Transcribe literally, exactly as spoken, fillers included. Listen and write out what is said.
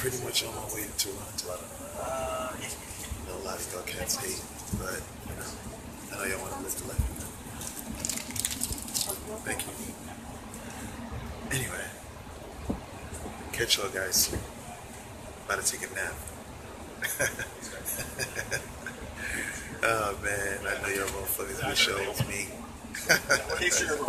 pretty much on my way to Toronto. Uh, you know, a lot of y'all cats hate, but you know, I know y'all want to live the life. Thank you. Anyway, catch y'all guys. About to take a nap. Oh man, I know y'all motherfuckers be showing me.